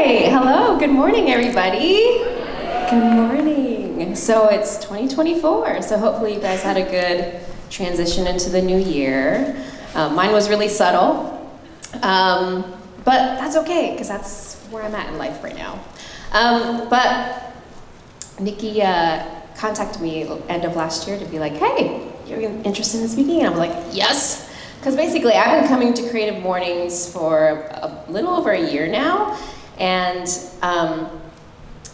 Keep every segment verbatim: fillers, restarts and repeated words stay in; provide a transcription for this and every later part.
right, hello, good morning everybody. Good morning. So it's twenty twenty-four, so hopefully you guys had a good transition into the new year. Um, mine was really subtle, um, but that's okay, because that's where I'm at in life right now. Um, but Nikki uh, contacted me end of last year to be like, hey, you're interested in speaking? And I'm like, yes. Because basically I've been coming to Creative Mornings for a little over a year now, and um,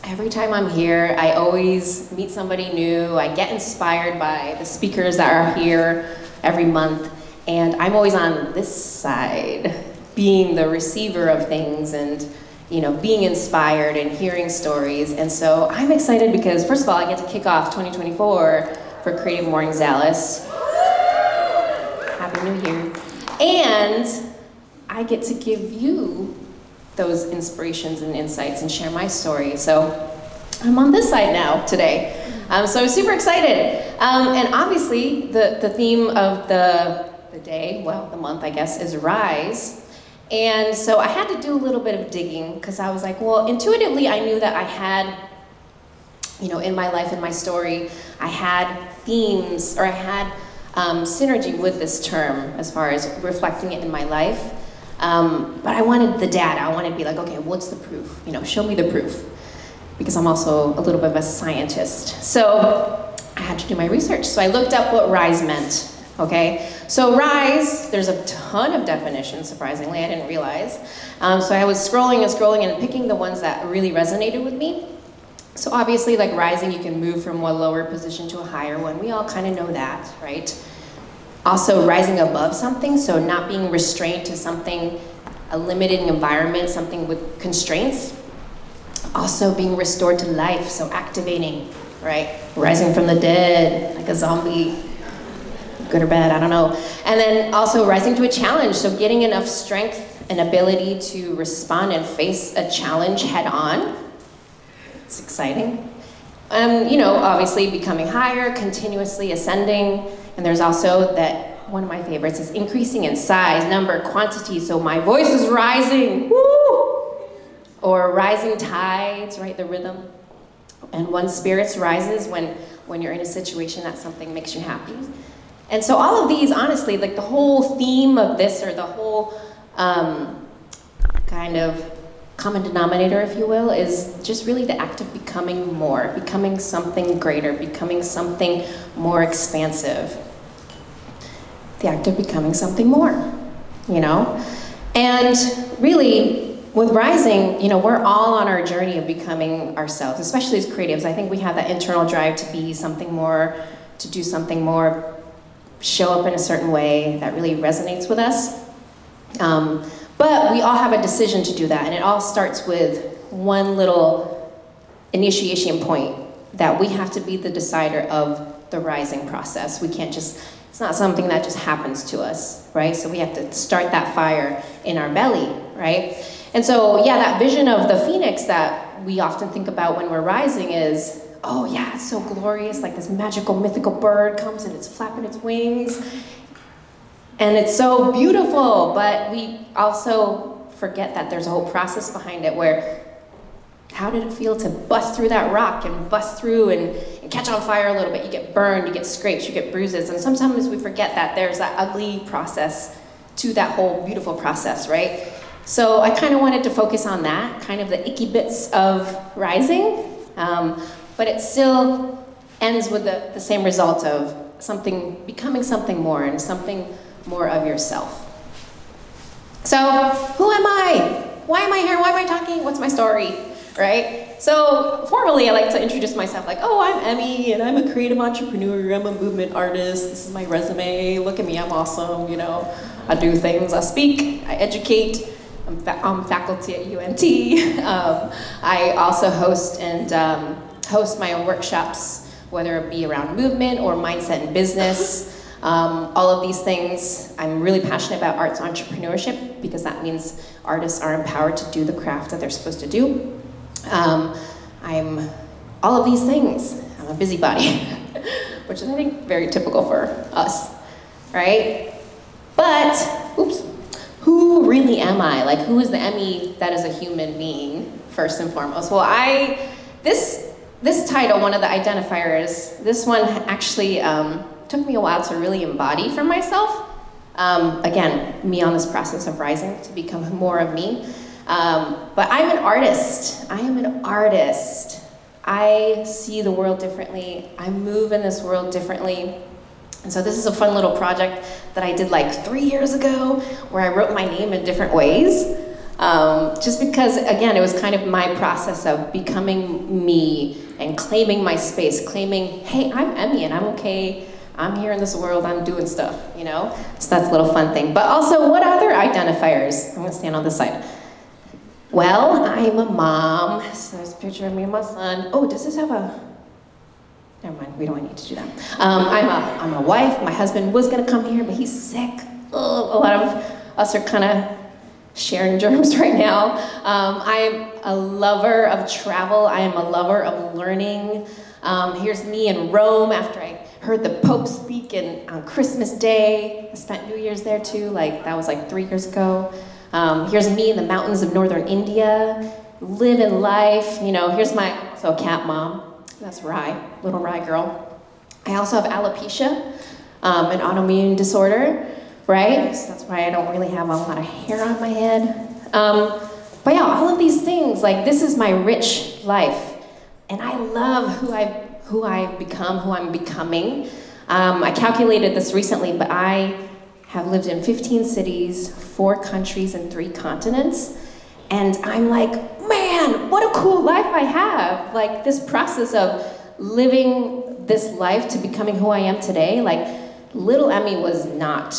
every time I'm here I always meet somebody new, I get inspired by the speakers that are here every month, and I'm always on this side, being the receiver of things and, you know, being inspired and hearing stories. And so I'm excited because, first of all, I get to kick off twenty twenty-four for Creative Mornings Dallas. Happy New Year. And I get to give you those inspirations and insights and share my story. So I'm on this side now today. Um, so I'm super excited. Um, and obviously the, the theme of the, the day, well, the month, I guess, is Rise. And so I had to do a little bit of digging, because I was like, well, intuitively I knew that I had, you know, in my life, in my story, I had themes, or I had Um, synergy with this term as far as reflecting it in my life. Um, but I wanted the data. I wanted to be like, okay, what's the proof? You know, show me the proof. Because I'm also a little bit of a scientist. So I had to do my research. So I looked up what Rise meant, okay? So Rise, there's a ton of definitions, surprisingly, I didn't realize. Um, so I was scrolling and scrolling and picking the ones that really resonated with me. So obviously, like rising, you can move from one lower position to a higher one. We all kind of know that, right? Also, rising above something, so not being restrained to something, a limited environment, something with constraints. Also, being restored to life, so activating, right? Rising from the dead, like a zombie, good or bad, I don't know. And then also rising to a challenge, so getting enough strength and ability to respond and face a challenge head on. It's exciting. Um, you know, obviously becoming higher, continuously ascending, and there's also that one of my favorites is increasing in size, number, quantity, so my voice is rising, woo! Or rising tides, right, the rhythm. And one's spirits rises when, when you're in a situation that something makes you happy. And so all of these, honestly, like the whole theme of this, or the whole um, kind of common denominator, if you will, is just really the act of becoming more, becoming something greater, becoming something more expansive. The act of becoming something more, you know? And really, with rising, you know, we're all on our journey of becoming ourselves, especially as creatives. I think we have that internal drive to be something more, to do something more, show up in a certain way that really resonates with us. Um, But we all have a decision to do that, and it all starts with one little initiation point, that we have to be the decider of the rising process. We can't just, it's not something that just happens to us, right? So we have to start that fire in our belly, right? And so, yeah, that vision of the phoenix that we often think about when we're rising is, oh yeah, it's so glorious, like this magical, mythical bird comes and it's flapping its wings. And it's so beautiful, but we also forget that there's a whole process behind it, where how did it feel to bust through that rock and bust through and, and catch on fire a little bit? You get burned, you get scrapes, you get bruises, and sometimes we forget that there's that ugly process to that whole beautiful process, right? So I kind of wanted to focus on that, kind of the icky bits of rising, um, but it still ends with the, the same result of something, becoming something more and something more of yourself. So, who am I? Why am I here? Why am I talking? What's my story, right? So, formally, I like to introduce myself like, oh, I'm Emmy, and I'm a creative entrepreneur, I'm a movement artist, this is my resume, look at me, I'm awesome, you know, I do things, I speak, I educate, I'm, fa I'm faculty at U N T, um, I also host and um, host my own workshops, whether it be around movement or mindset and business. Um, all of these things, I'm really passionate about arts entrepreneurship, because that means artists are empowered to do the craft that they're supposed to do. Um, I'm all of these things. I'm a busybody, which is, I think, very typical for us, right? But, oops, who who really am I? Like, who is the Emmy that is a human being, first and foremost? Well, I, this, this title, one of the identifiers, this one actually um, took me a while to really embody for myself. Um, again, me on this process of rising to become more of me. Um, but I'm an artist. I am an artist. I see the world differently. I move in this world differently. And so this is a fun little project that I did like three years ago where I wrote my name in different ways. Um, just because, again, it was kind of my process of becoming me and claiming my space, claiming, hey, I'm Emmy and I'm okay. I'm here in this world, I'm doing stuff, you know? So that's a little fun thing. But also, what other identifiers? I'm gonna stand on this side. Well, I'm a mom, so there's a picture of me and my son. Oh, does this have a... Never mind, we don't need to do that. Um, I'm, a, I'm a wife, my husband was gonna come here, but he's sick. Ugh, a lot of us are kinda sharing germs right now. Um, I'm a lover of travel, I am a lover of learning. Um, here's me in Rome after I heard the Pope speak in, on Christmas Day. I spent New Year's there too, like that was like three years ago. Um, here's me in the mountains of northern India, living life, you know, here's my, so cat mom. That's Rye, little Rye girl. I also have alopecia, um, an autoimmune disorder, right? So that's why I don't really have a lot of hair on my head. Um, but yeah, all of these things, like this is my rich life. And I love who I've, who I've become, who I'm becoming. Um, I calculated this recently, but I have lived in fifteen cities, four countries, and three continents. And I'm like, man, what a cool life I have. Like this process of living this life to becoming who I am today, like little Emmy was not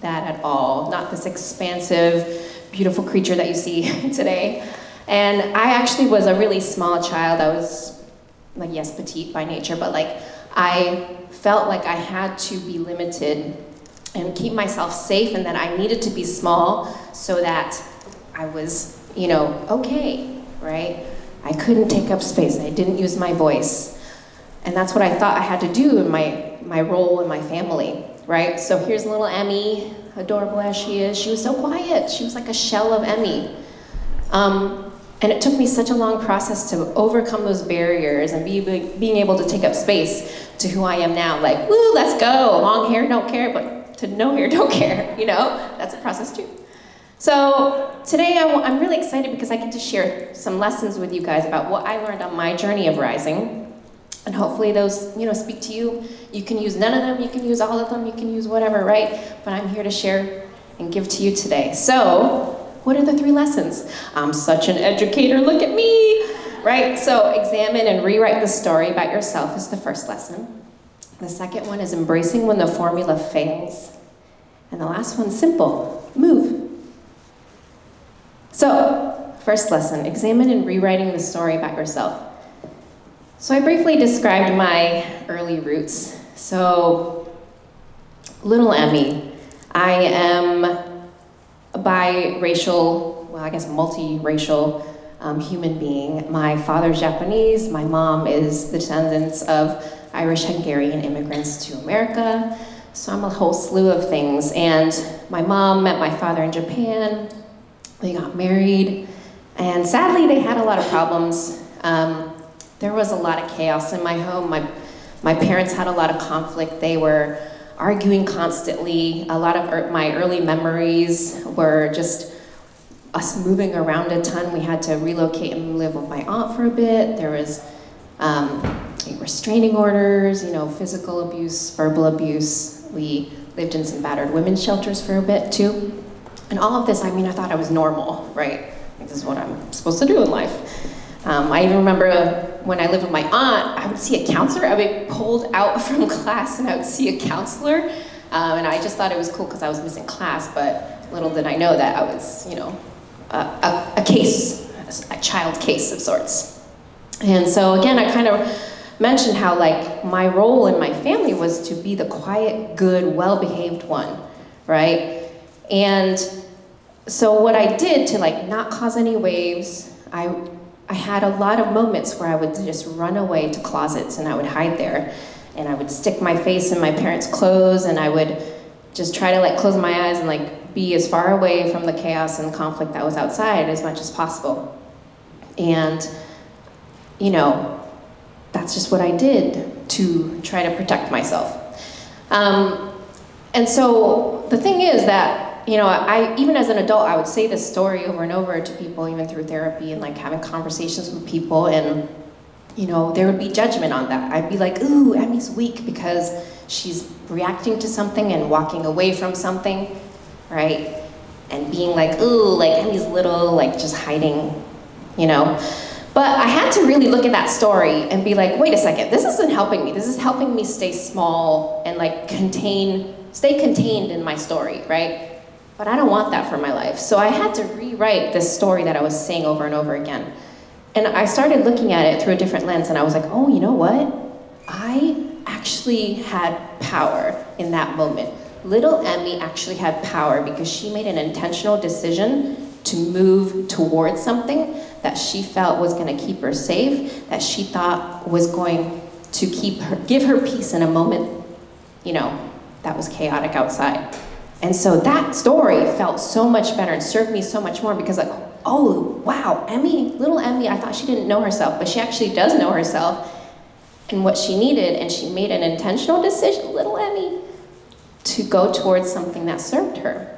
that at all. Not this expansive, beautiful creature that you see today. And I actually was a really small child. I was like, yes, petite by nature, but like I felt like I had to be limited and keep myself safe and that I needed to be small so that I was, you know, okay, right? I couldn't take up space, I didn't use my voice. And that's what I thought I had to do in my, my role in my family, right? So here's little Emmy, adorable as she is. She was so quiet, she was like a shell of Emmy. Um, and it took me such a long process to overcome those barriers and be, be, being able to take up space to who I am now. Like, woo, let's go, long hair, don't care, but to no hair, don't care, you know? That's a process too. So today I'm really excited because I get to share some lessons with you guys about what I learned on my journey of rising, and hopefully those, you know, speak to you. You can use none of them, you can use all of them, you can use whatever, right? But I'm here to share and give to you today. So what are the three lessons? I'm such an educator, look at me, right? So examine and rewrite the story about yourself is the first lesson. The second one is embracing when the formula fails. And the last one's simple, move. So, first lesson, examine and rewriting the story about yourself. So I briefly described my early roots. So, little Emmy, I am a biracial, well I guess multiracial um, human being. My father's Japanese, my mom is the descendants of Irish-Hungarian immigrants to America. So I'm a whole slew of things. And my mom met my father in Japan. They got married, and sadly they had a lot of problems. Um, there was a lot of chaos in my home. My, my parents had a lot of conflict. They were arguing constantly. A lot of er my early memories were just us moving around a ton. We had to relocate and live with my aunt for a bit. There was um, restraining orders, you know, physical abuse, verbal abuse. We lived in some battered women's shelters for a bit too. And all of this, I mean, I thought I was normal, right? This is what I'm supposed to do in life. Um, I even remember when I lived with my aunt, I would see a counselor. I would be pulled out from class and I would see a counselor. Um, and I just thought it was cool because I was missing class, but little did I know that I was, you know, a, a, a case, a child case of sorts. And so again, I kind of mentioned how like my role in my family was to be the quiet, good, well-behaved one, right? And so what I did to like not cause any waves, I, I had a lot of moments where I would just run away to closets and I would hide there. And I would stick my face in my parents' clothes and I would just try to like close my eyes and like be as far away from the chaos and conflict that was outside as much as possible. And, you know, that's just what I did to try to protect myself. Um, and so the thing is that, you know, I, even as an adult, I would say this story over and over to people, even through therapy and like having conversations with people, and, you know, there would be judgment on that. I'd be like, ooh, Emmy's weak because she's reacting to something and walking away from something, right? And being like, ooh, like Emmy's little, like just hiding, you know? But I had to really look at that story and be like, wait a second, this isn't helping me. This is helping me stay small and like contain, stay contained in my story, right? But I don't want that for my life. So I had to rewrite this story that I was saying over and over again. And I started looking at it through a different lens, and I was like, oh, you know what? I actually had power in that moment. Little Emmy actually had power because she made an intentional decision to move towards something that she felt was gonna keep her safe, that she thought was going to keep her, give her peace in a moment, you know, that was chaotic outside. And so that story felt so much better and served me so much more because like, oh, wow, Emmy, little Emmy, I thought she didn't know herself, but she actually does know herself and what she needed, and she made an intentional decision, little Emmy, to go towards something that served her.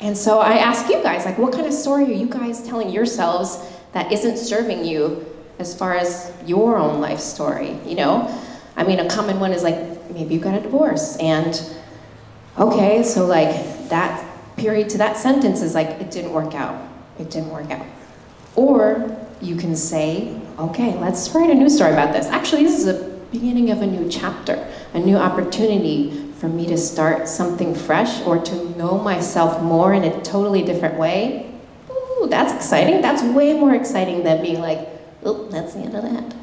And so I ask you guys, like, what kind of story are you guys telling yourselves that isn't serving you as far as your own life story, you know? I mean, a common one is like, maybe you got a divorce, and okay, so like that period to that sentence is like, it didn't work out. It didn't work out. Or you can say, okay, let's write a new story about this. Actually, this is the beginning of a new chapter, a new opportunity for me to start something fresh or to know myself more in a totally different way. Ooh, that's exciting. That's way more exciting than being like, oh, that's the end of that,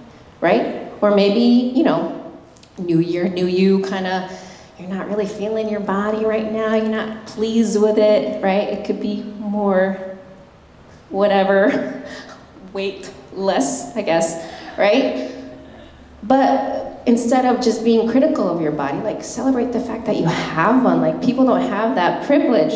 right? Or maybe, you know, new year, new you kind of, you're not really feeling your body right now. You're not pleased with it, right? It could be more whatever, weight less, I guess, right? But instead of just being critical of your body, like celebrate the fact that you have one. Like people don't have that privilege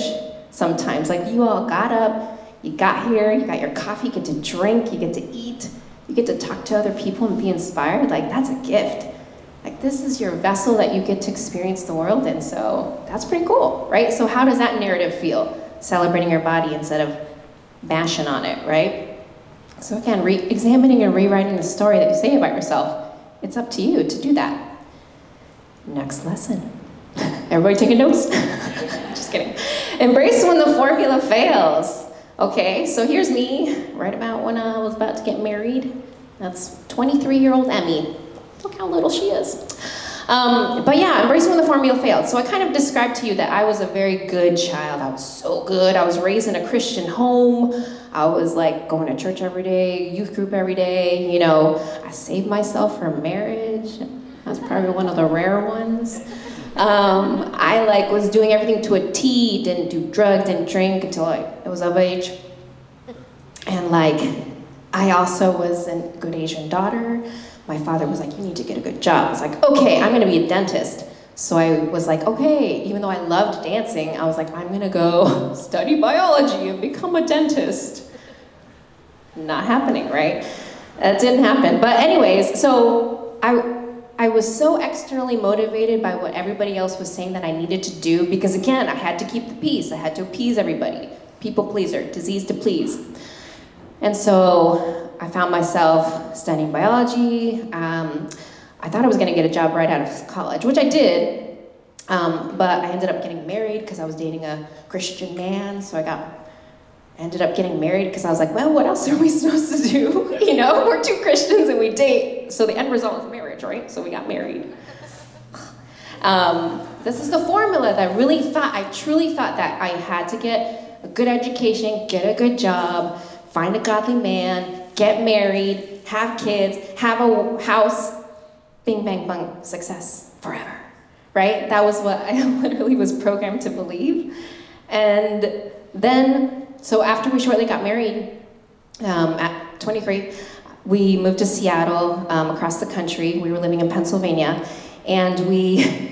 sometimes. Like you all got up, you got here, you got your coffee, you get to drink, you get to eat, you get to talk to other people and be inspired. Like that's a gift. Like this is your vessel that you get to experience the world in. So that's pretty cool, right? So how does that narrative feel? Celebrating your body instead of bashing on it, right? So again, re-examining and rewriting the story that you say about yourself, it's up to you to do that. Next lesson. Everybody taking notes? Just kidding. Embrace when the formula fails. Okay, so here's me, right about when I was about to get married. That's twenty-three-year-old Emmy. Look how little she is. Um, but yeah, embracing when the formula failed. So I kind of described to you that I was a very good child. I was so good. I was raised in a Christian home. I was like going to church every day, youth group every day. You know, I saved myself for marriage. I was probably one of the rare ones. Um, I like was doing everything to a T, didn't do drugs, didn't drink until I was of age. And like, I also was a good Asian daughter. My father was like, you need to get a good job. I was like, okay, I'm gonna be a dentist. So I was like, okay, even though I loved dancing, I was like, I'm gonna go study biology and become a dentist. Not happening, right? That didn't happen. But anyways, so I, I was so externally motivated by what everybody else was saying that I needed to do, because again, I had to keep the peace. I had to appease everybody. People pleaser, disease to please. And so I found myself studying biology. Um, I thought I was gonna get a job right out of college, which I did, um, but I ended up getting married because I was dating a Christian man, so I got, ended up getting married because I was like, well, what else are we supposed to do? You know, we're two Christians and we date, so the end result is marriage, right? So we got married. um, this is the formula that I really thought, I truly thought that I had to get a good education, get a good job, find a godly man, get married, have kids, have a house, bing, bang, bang, success forever, right? That was what I literally was programmed to believe. And then, so after we shortly got married, um, at twenty-three, we moved to Seattle, um, across the country. We were living in Pennsylvania, and we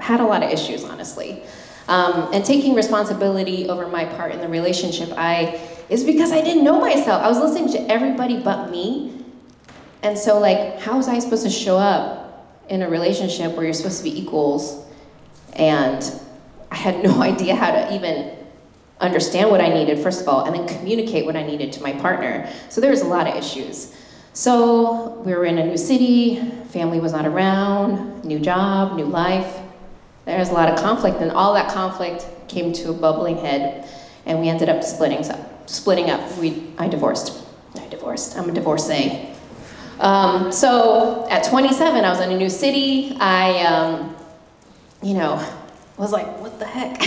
had a lot of issues, honestly. Um, and taking responsibility over my part in the relationship I is because I didn't know myself. I was listening to everybody but me. And so like, how was I supposed to show up in a relationship where you're supposed to be equals? And I had no idea how to even understand what I needed, first of all, and then communicate what I needed to my partner. So there was a lot of issues. So we were in a new city, family was not around, new job, new life. There was a lot of conflict, and all that conflict came to a bubbling head, and we ended up splitting up. Splitting up. We, I divorced. I divorced. I'm a divorcee. Um, so at twenty-seven, I was in a new city. I, um, you know, was like, what the heck?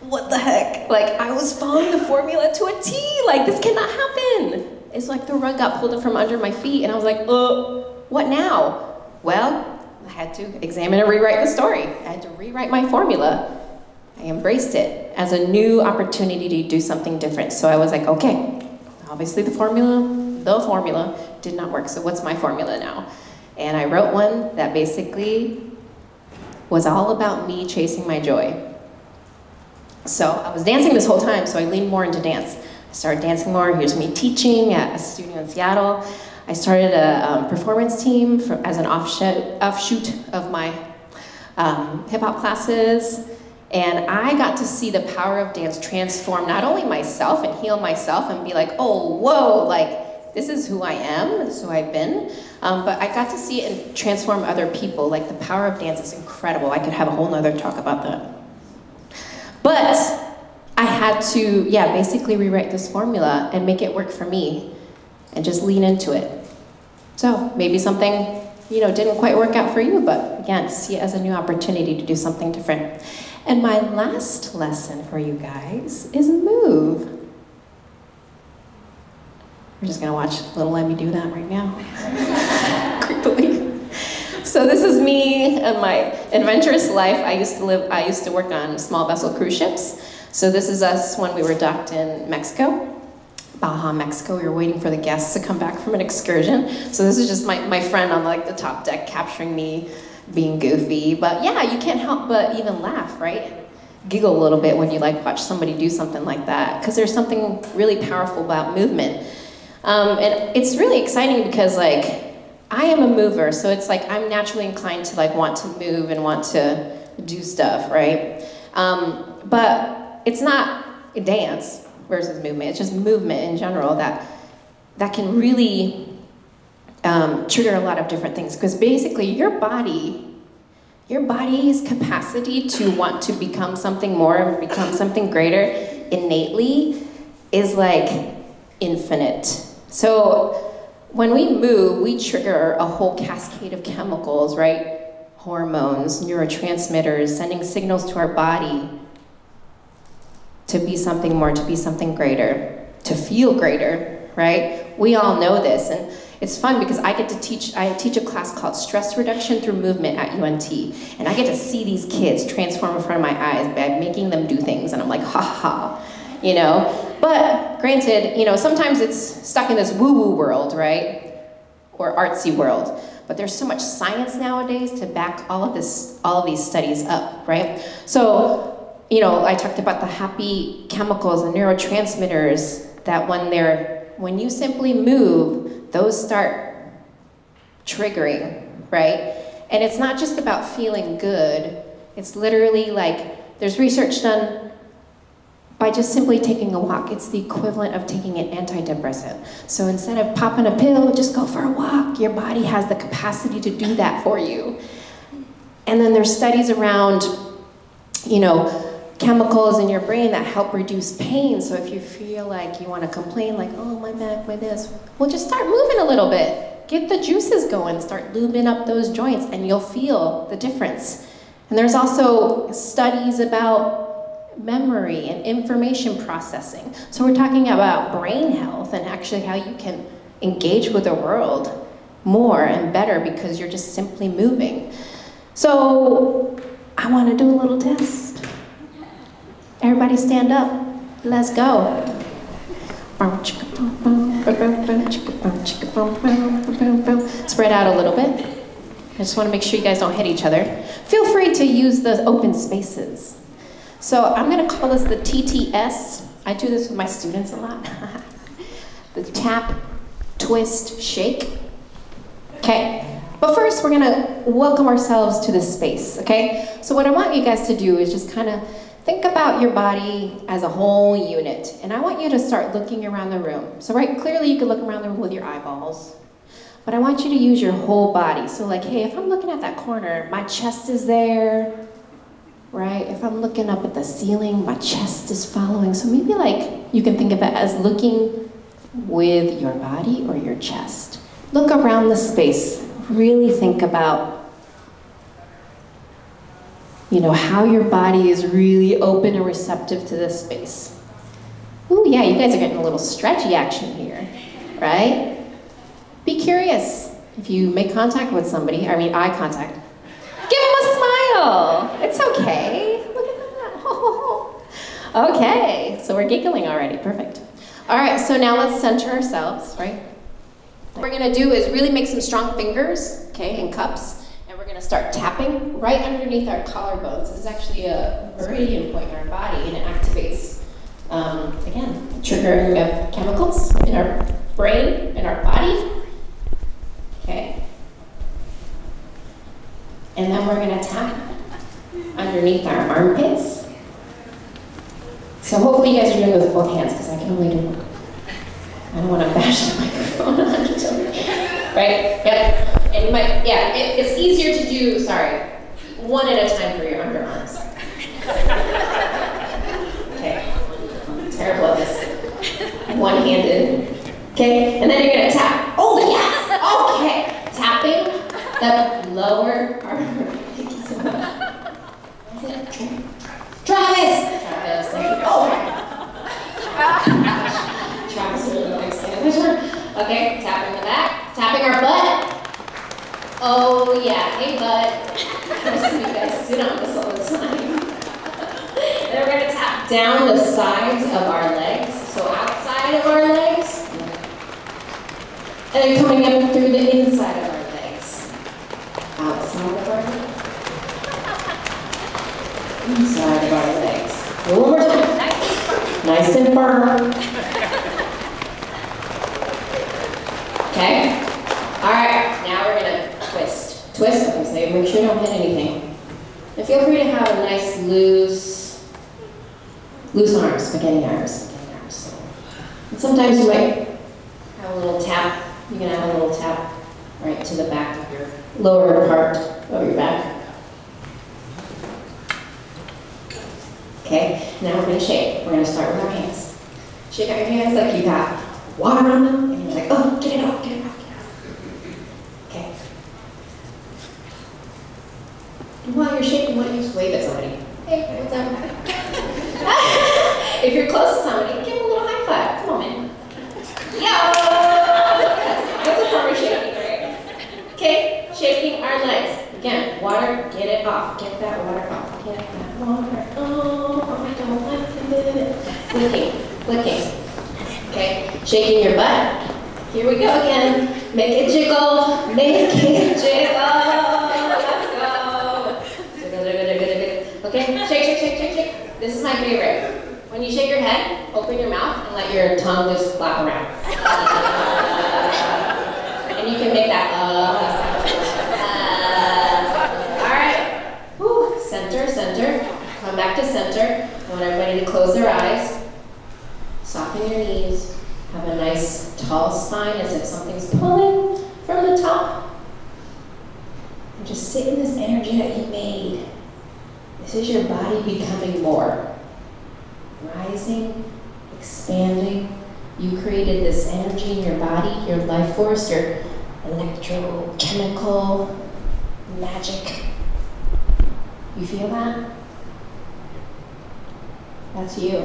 What the heck? Like, I was following the formula to a T. Like, this cannot happen. It's like the rug got pulled from under my feet, and I was like, oh, what now? Well, I had to examine and rewrite the story. I had to rewrite my formula. I embraced it as a new opportunity to do something different. So I was like, okay, obviously the formula, the formula did not work, so what's my formula now? And I wrote one that basically was all about me chasing my joy. So I was dancing this whole time, so I leaned more into dance. I started dancing more. Here's me teaching at a studio in Seattle. I started a um, performance team for, as an offshoot, offshoot of my um, hip-hop classes, and I got to see the power of dance transform not only myself and heal myself and be like, oh, whoa, like, this is who I am, this is who I've been, um, but I got to see it and transform other people. Like, the power of dance is incredible. I could have a whole nother talk about that. But I had to, yeah, basically rewrite this formula and make it work for me, and just lean into it. So maybe something, you know, didn't quite work out for you, but again, see it as a new opportunity to do something different. And my last lesson for you guys is move. We're just gonna watch Little Emmy do that right now, creepily. So this is me and my adventurous life. I used to live, I used to work on small vessel cruise ships. So this is us when we were docked in Mexico. Baja Mexico. We were waiting for the guests to come back from an excursion. So this is just my, my friend on like the top deck capturing me being goofy. But yeah, you can't help but even laugh, right? Giggle a little bit when you like watch somebody do something like that, because there's something really powerful about movement. Um, and it's really exciting because like I am a mover, so it's like I'm naturally inclined to like want to move and want to do stuff, right? Um, but it's not a dance versus movement. It's just movement in general that that can really um, trigger a lot of different things, because basically your body, your body's capacity to want to become something more and become something greater innately is like infinite. So when we move, we trigger a whole cascade of chemicals, right? Hormones, neurotransmitters, sending signals to our body to be something more, to be something greater, to feel greater, right? We all know this, and it's fun because I get to teach, I teach a class called Stress Reduction Through Movement at U N T, and I get to see these kids transform in front of my eyes by making them do things, and I'm like, ha ha, you know? But granted, you know, sometimes it's stuck in this woo-woo world, right? Or artsy world. But there's so much science nowadays to back all of this, all of these studies up, right? So, you know, I talked about the happy chemicals and neurotransmitters that when they're, when you simply move, those start triggering, right? And it's not just about feeling good. It's literally like, there's research done by just simply taking a walk. It's the equivalent of taking an antidepressant. So instead of popping a pill, just go for a walk. Your body has the capacity to do that for you. And then there's studies around, you know, chemicals in your brain that help reduce pain. So if you feel like you want to complain, like, oh, my back, my this, well, just start moving a little bit. Get the juices going, start lubing up those joints, and you'll feel the difference. And there's also studies about memory and information processing. So we're talking about brain health and actually how you can engage with the world more and better because you're just simply moving. So I want to do a little test. Everybody stand up. Let's go. Spread out a little bit. I just want to make sure you guys don't hit each other. Feel free to use the open spaces. So I'm going to call this the T T S. I do this with my students a lot. The tap, twist, shake. Okay, but first we're going to welcome ourselves to this space, okay? So what I want you guys to do is just kind of think about your body as a whole unit. And I want you to start looking around the room. So right, clearly you can look around the room with your eyeballs, but I want you to use your whole body. So like, hey, if I'm looking at that corner, my chest is there, right? If I'm looking up at the ceiling, my chest is following. So maybe like, you can think of it as looking with your body or your chest. Look around the space, really think about, you know, how your body is really open and receptive to this space. Ooh, yeah, you guys are getting a little stretchy action here, right? Be curious. If you make contact with somebody, I mean eye contact, give them a smile. It's okay. Look at that. Oh. Okay, so we're giggling already. Perfect. All right, so now let's center ourselves, right? What we're gonna do is really make some strong fingers, okay, and cups. We're going to start tapping right underneath our collarbones. This is actually a meridian point in our body, and it activates, um, again, triggering of chemicals in our brain, in our body. Okay. And then we're going to tap underneath our armpits. So hopefully you guys are doing it with both hands, because I can only do one. I don't want to bash the microphone on each other. Right? Yep. And you might, yeah, it, it's easier to do, sorry, one at a time for your underarms. Okay. I'm terrible at this. One-handed. Okay, and then you're gonna tap. Oh yes! Okay. Tapping the lower arm. Thank you so much. Is it? Travis! Travis, there you go. Oh! Travis is really excited. Okay, tapping the back, tapping our butt. Oh yeah, hey bud. Most of you guys sit on this all the time. And then we're gonna tap down the sides of our legs, so outside of our legs, and then coming up through the inside of our legs, outside of our legs, inside of our legs. One more time. Nice and firm. Okay. All right. Now we're gonna. Twist. Twist, okay, so you make sure you don't hit anything. And feel free to have a nice loose, loose arms, spaghetti arms, spaghetti arms. And sometimes you might have a little tap, you can have a little tap right to the back of your lower part of your back. Okay, now we're gonna shake. We're gonna start with our hands. Shake out your hands like you got water on them, and you're like, oh, get it off, get it off. And while you're shaking, why don't you just wave at somebody? Hey, what's up? If you're close to somebody, give them a little high five. Come on, man. Yo! That's, that's a form of shaking, right? Okay, shaking our legs. Again, water, get it off. Get that water off. Get that water. Oh, I don't like it. Flicking, flicking. Okay, shaking your butt. Here we go again. Make it jiggle. Make it jiggle. Okay, shake, shake, shake, shake, shake. This is my favorite. When you shake your head, open your mouth and let your tongue just flap around. Uh, and you can make that uh, all right. Whew. Center, center. Come back to center. I want everybody to close their eyes. Soften your knees. Have a nice tall spine as if something's pulling from the top. And just sit in this energy that you made. This is your body becoming more. Rising, expanding. You created this energy in your body, your life force, your electrochemical magic. You feel that? That's you.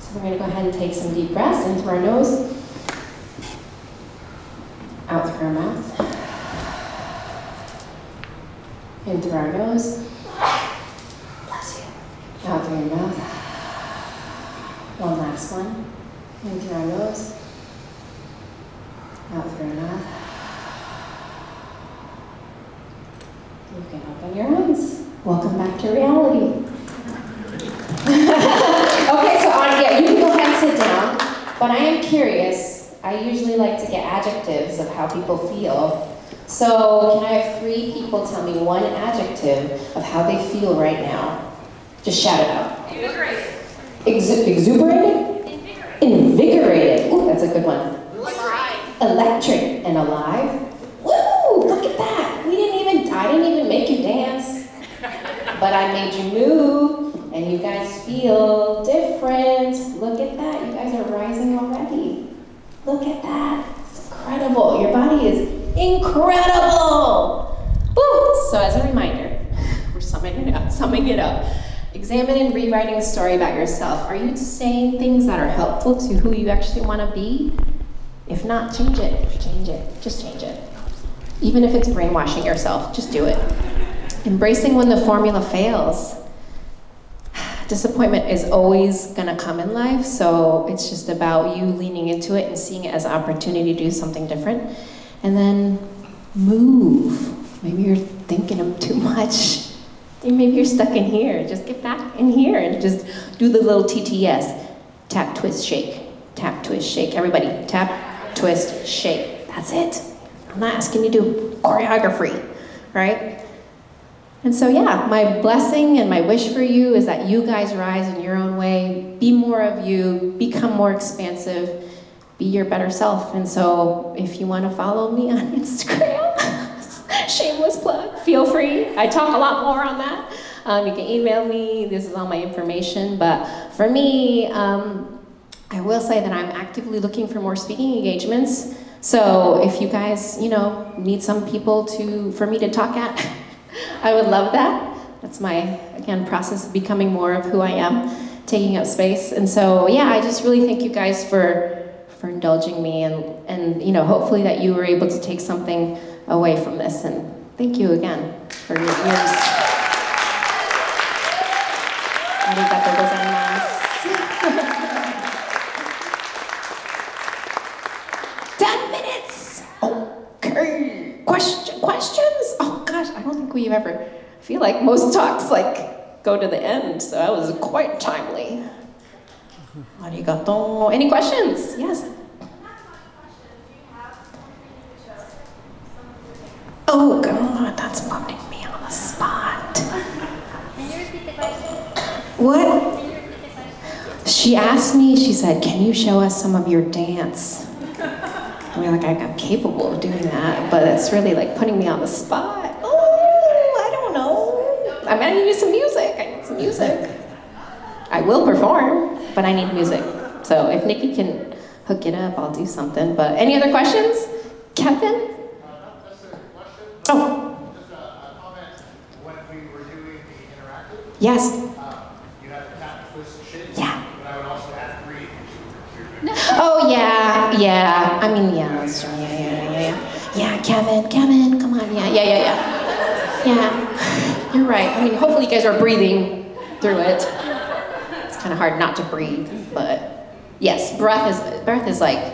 So we're going to go ahead and take some deep breaths into our nose. Out through our mouth. In through our nose. Bless you. Out through your mouth. One last one. In through our nose. Out through our mouth. You can open your eyes. Welcome back to reality. Okay, so Anya, you can go ahead and sit down, but I am curious. I usually like to get adjectives of how people feel. So can I have three people tell me one adjective of how they feel right now? Just shout it out. Invigorated. Exu exuberated? Invigorated. Invigorated. Ooh, that's a good one. Electric. Electric and alive. Woo! Look at that. We didn't even. I didn't even make you dance, but I made you move, and you guys feel different. Look at that. You guys are rising already. Look at that. It's incredible. Your body is incredible. Woo! So as a reminder, we're summing it up. Summing it up. Examine and rewriting a story about yourself. Are you saying things that are helpful to who you actually want to be? If not, change it. Change it. Just change it. Even if it's brainwashing yourself, just do it. Embracing when the formula fails. Disappointment is always going to come in life, so it's just about you leaning into it and seeing it as an opportunity to do something different. And then move. Maybe you're thinking of too much. Maybe you're stuck in here. Just get back in here and just do the little T T S. Tap, twist, shake. Tap, twist, shake. Everybody, tap, twist, shake. That's it. I'm not asking you to do choreography, right? And so yeah, my blessing and my wish for you is that you guys rise in your own way. Be more of you. Become more expansive. Be your better self. And so if you want to follow me on Instagram, shameless plug, feel free. I talk a lot more on that. Um, you can email me, this is all my information. But for me, um, I will say that I'm actively looking for more speaking engagements. So if you guys, you know, need some people to, for me to talk at, I would love that. That's my, again, process of becoming more of who I am, taking up space. And so, yeah, I just really thank you guys for, for indulging me and, and, you know, hopefully that you were able to take something away from this, and thank you again for your ears. Ten minutes. Okay. Question, questions? Oh gosh, I don't think we've ever. I feel like most talks like go to the end, so that was quite timely. Arigato. Any questions? Yes. Oh God, that's putting me on the spot. Can you repeat the question? What? Can you repeat the question? She asked me, she said, can you show us some of your dance? I mean, like, I'm capable of doing that, but it's really like putting me on the spot. Oh, I don't know. I'm gonna need some music. I need some music. I will perform, but I need music. So if Nikki can hook it up, I'll do something. But any other questions? Kevin? Oh. Just a, a comment. When we were doing the interactive, yes. Um, you had the tap, twist, shake. Yeah. But I would also add breathe. No. Oh yeah, yeah. I mean, yeah. That's true. Yeah, yeah, yeah, yeah. Yeah, Kevin, Kevin, come on. Yeah, yeah, yeah, yeah. Yeah. You're right. I mean, hopefully you guys are breathing through it. It's kind of hard not to breathe, but yes, breath is breath is like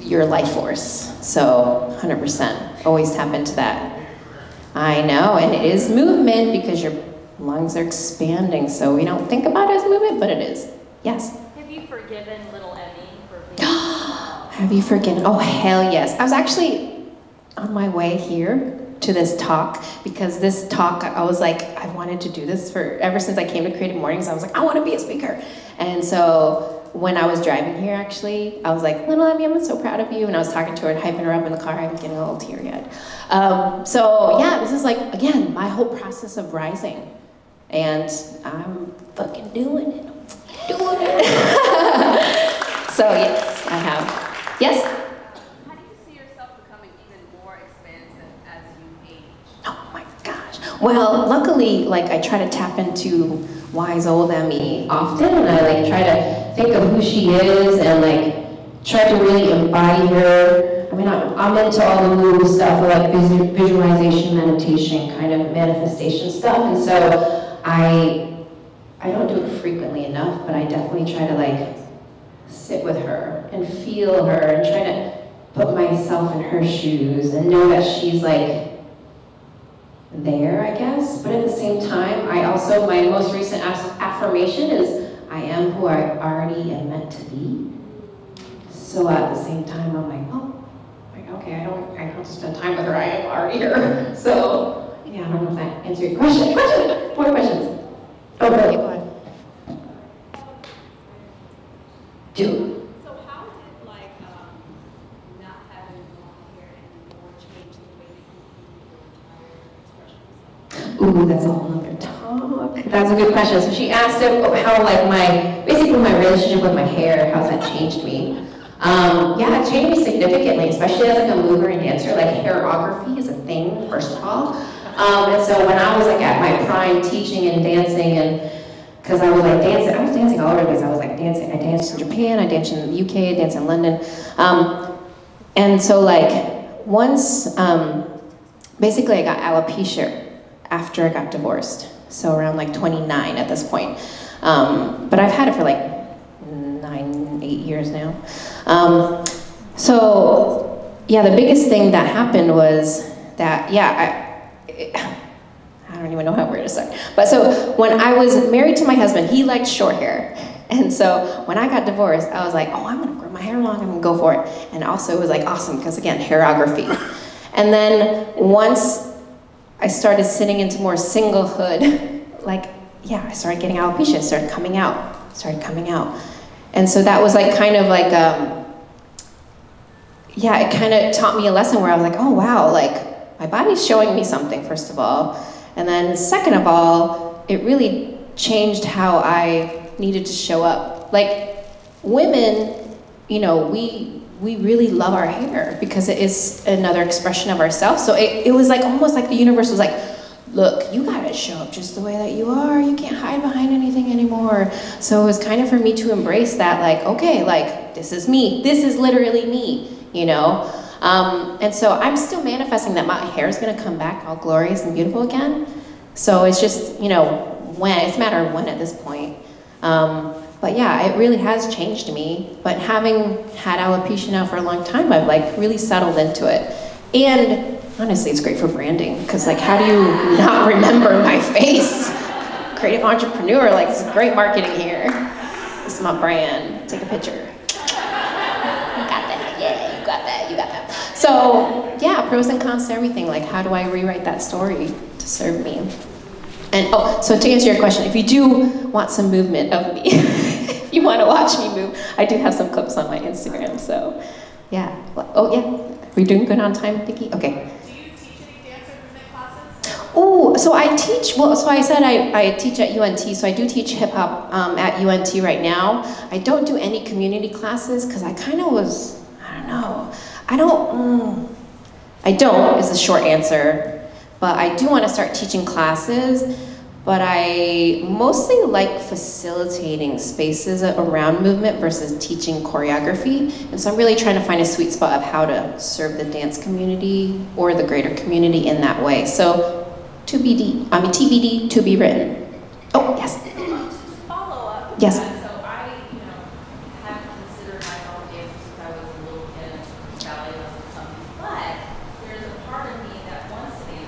your life force. So, one hundred percent. Always tap into that. I know, and it is movement because your lungs are expanding, so we don't think about it as movement, but it is. Yes? Have you forgiven little Emmy for being Have you forgiven? Oh, hell yes. I was actually on my way here to this talk because this talk, I was like, I wanted to do this for, ever since I came to Creative Mornings, I was like, I want to be a speaker. And so, when I was driving here, actually, I was like, little Amy, I'm so proud of you. And I was talking to her and hyping her up in the car. I'm getting a little teary-eyed. Um, so yeah, this is like, again, my whole process of rising. And I'm fucking doing it. I'm fucking doing it. So yes, I have. Yes? How do you see yourself becoming even more expansive as you age? Oh my gosh. Well, luckily, like I try to tap into wise old Emmy often, and I like try to think of who she is and like try to really embody her. I mean, I'm, I'm into all the woo stuff, like visualization, meditation, kind of manifestation stuff, and so I I don't do it frequently enough, but I definitely try to like sit with her and feel her and try to put myself in her shoes and know that she's like there, I guess. But at the same time, I also, my most recent affirmation is, I am who I already am meant to be. So at the same time, I'm like, oh, like, okay, I don't, I don't spend time with her, I am already here. So, yeah, I don't know if that answered your question. Question, more questions. Okay, go ahead. Do. Ooh, that's a whole other talk. That's a good question. So she asked if, how, like, my, basically my relationship with my hair, how's that changed me? Um, yeah, it changed me significantly, especially as, like, a mover and dancer. Like, hairography is a thing, first of all. Um, and so when I was, like, at my prime teaching and dancing, and, because I was, like, dancing, I was dancing all over the place. I was, like, dancing, I danced in Japan, I danced in the U K, I danced in London. Um, and so, like, once, um, basically I got alopecia after I got divorced, so around like twenty-nine at this point. Um, but I've had it for like nine, eight years now. Um, so yeah, the biggest thing that happened was that, yeah, I, it, I don't even know how we're gonna start. But so when I was married to my husband, he liked short hair. And so when I got divorced, I was like, oh, I'm gonna grow my hair long, I'm gonna go for it. And also it was like awesome, because again, hairography. And then once I started sitting into more singlehood, like, yeah, I started getting alopecia, started coming out, started coming out. And so that was like kind of like, um, yeah, it kind of taught me a lesson where I was like, oh wow, like my body's showing me something, first of all. And then second of all, it really changed how I needed to show up. Like women, you know, we, we really love our hair because it is another expression of ourselves. So it, it was like almost like the universe was like, look, you gotta show up just the way that you are. You can't hide behind anything anymore. So it was kind of for me to embrace that, like, okay, like this is me. This is literally me, you know? Um, and so I'm still manifesting that my hair is gonna come back all glorious and beautiful again. So it's just, you know, when, it's a matter of when at this point. Um, But yeah, it really has changed me. But having had alopecia now for a long time, I've like really settled into it. And honestly, it's great for branding, because like, how do you not remember my face? Creative entrepreneur, like it's great marketing here. This is my brand, take a picture. You got that, yeah, you got that, you got that. So yeah, pros and cons to everything. Like how do I rewrite that story to serve me? And oh, so to answer your question, if you do want some movement of me, if you want to watch me move, I do have some clips on my Instagram, so yeah. Oh yeah, we're doing good on time, Vicki? Okay. Do you teach any dance movement classes? Oh, so I teach, well, so I said I, I teach at U N T, so I do teach hip hop um, at U N T right now. I don't do any community classes, because I kind of was, I don't know, I don't, mm, I don't is the short answer. But I do want to start teaching classes, but I mostly like facilitating spaces around movement versus teaching choreography. And so I'm really trying to find a sweet spot of how to serve the dance community or the greater community in that way. So T B D, I mean T B D, to be written. Oh, yes. Follow up. Yes. So I, you know, have considered my own dance since I was a little kid, ballet lessons, something, but there's a part of me that wants to dance.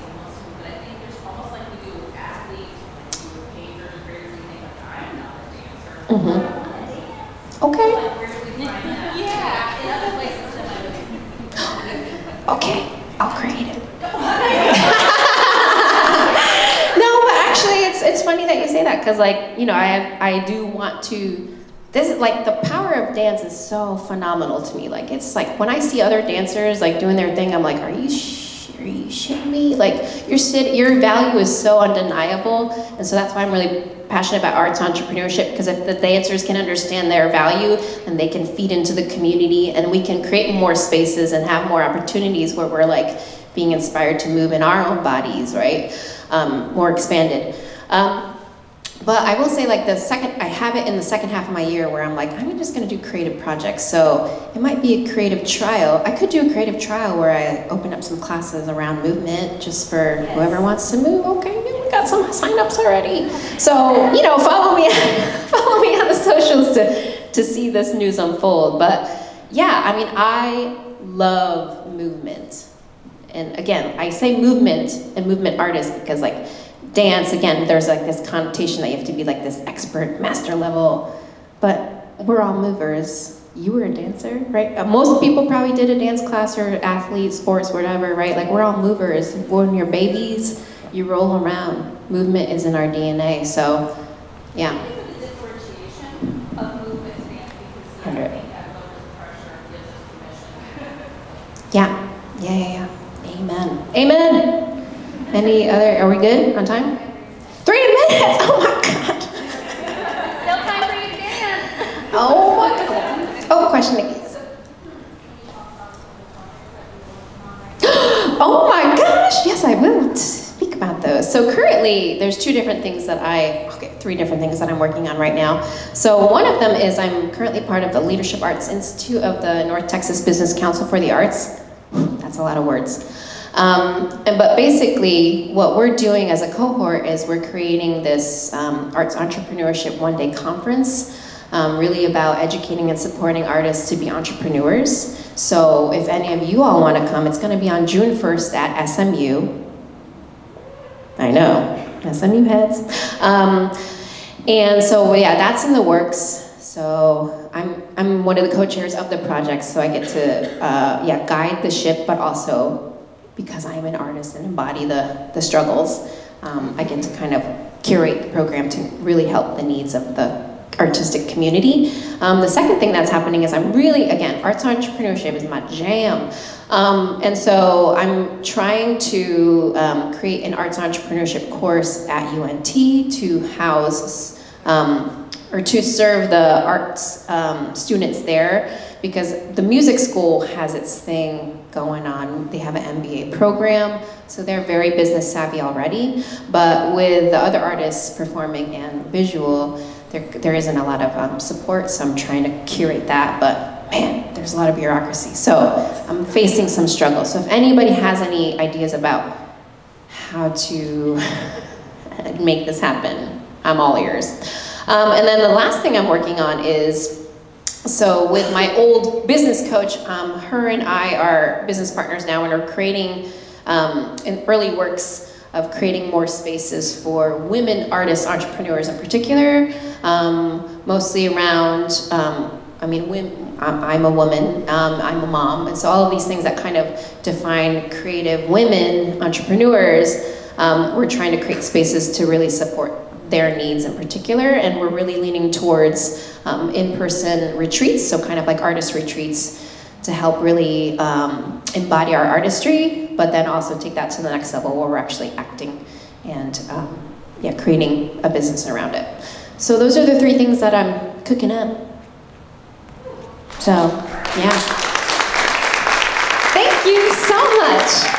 Mm-hmm. Okay. Okay, I'll create it. No, but actually it's it's funny that you say that, because like, you know, I I do want to, this is like, the power of dance is so phenomenal to me. Like it's like when I see other dancers like doing their thing, I'm like, are you sh Are you shitting me? Like your sit, your value is so undeniable, and so that's why I'm really passionate about arts entrepreneurship. Because if the dancers can understand their value, then they can feed into the community, and we can create more spaces and have more opportunities where we're like being inspired to move in our own bodies, right? Um, more expanded. Um, But I will say, like the second, I have it in the second half of my year where I'm like, I'm just going to do creative projects. So it might be a creative trial. I could do a creative trial where I open up some classes around movement just for yes. Whoever wants to move. Okay, we got some signups already. So you know, follow me, follow me on the socials to to see this news unfold. But yeah, I mean, I love movement. and again, I say movement and movement artists because like dance, again, there's like this connotation that you have to be like this expert master level, but we're all movers. You were a dancer, right? Most people probably did a dance class or athlete, sports, whatever, right? Like we're all movers. When you're babies, you roll around. Movement is in our D N A, so yeah. The differentiation of movement and dance, because I think that level of pressure gives us permission. Yeah, yeah, yeah, yeah. Amen. Amen. Any other, are we good on time? Three minutes, oh my God. Still time for you to dance. Oh my God. Oh, question, Nikki. Oh my gosh, yes, I will speak about those. So currently, there's two different things that I, okay, three different things that I'm working on right now. So one of them is I'm currently part of the Leadership Arts Institute of the North Texas Business Council for the Arts. That's a lot of words. Um, and, but basically, what we're doing as a cohort is we're creating this um, Arts Entrepreneurship One-Day Conference. Um, really about educating and supporting artists to be entrepreneurs. So if any of you all want to come, it's going to be on June first at S M U. I know, S M U heads. Um, and so yeah, that's in the works. So I'm, I'm one of the co-chairs of the project, so I get to uh, yeah, guide the ship, but also because I'm an artist and embody the, the struggles, um, I get to kind of curate the program to really help the needs of the artistic community. Um, the second thing that's happening is I'm really, again, arts entrepreneurship is my jam. Um, and so I'm trying to um, create an arts entrepreneurship course at U N T to house um, or to serve the arts um, students there, because the music school has its thing going on. They have an M B A program, so they're very business savvy already. But with the other artists performing and visual, There, there isn't a lot of um, support, so I'm trying to curate that, but man, there's a lot of bureaucracy. So I'm facing some struggles. So if anybody has any ideas about how to make this happen, I'm all ears. Um, and then the last thing I'm working on is, so with my old business coach, um, her and I are business partners now and are creating um, in early works of creating more spaces for women artists, entrepreneurs in particular, um, mostly around, um, I mean, women, I'm a woman, um, I'm a mom, and so all of these things that kind of define creative women entrepreneurs, um, we're trying to create spaces to really support their needs in particular, and we're really leaning towards um, in-person retreats, so kind of like artist retreats, to help really um, embody our artistry, but then also take that to the next level where we're actually acting and um, yeah, creating a business around it. So those are the three things that I'm cooking up. So, yeah. Thank you so much.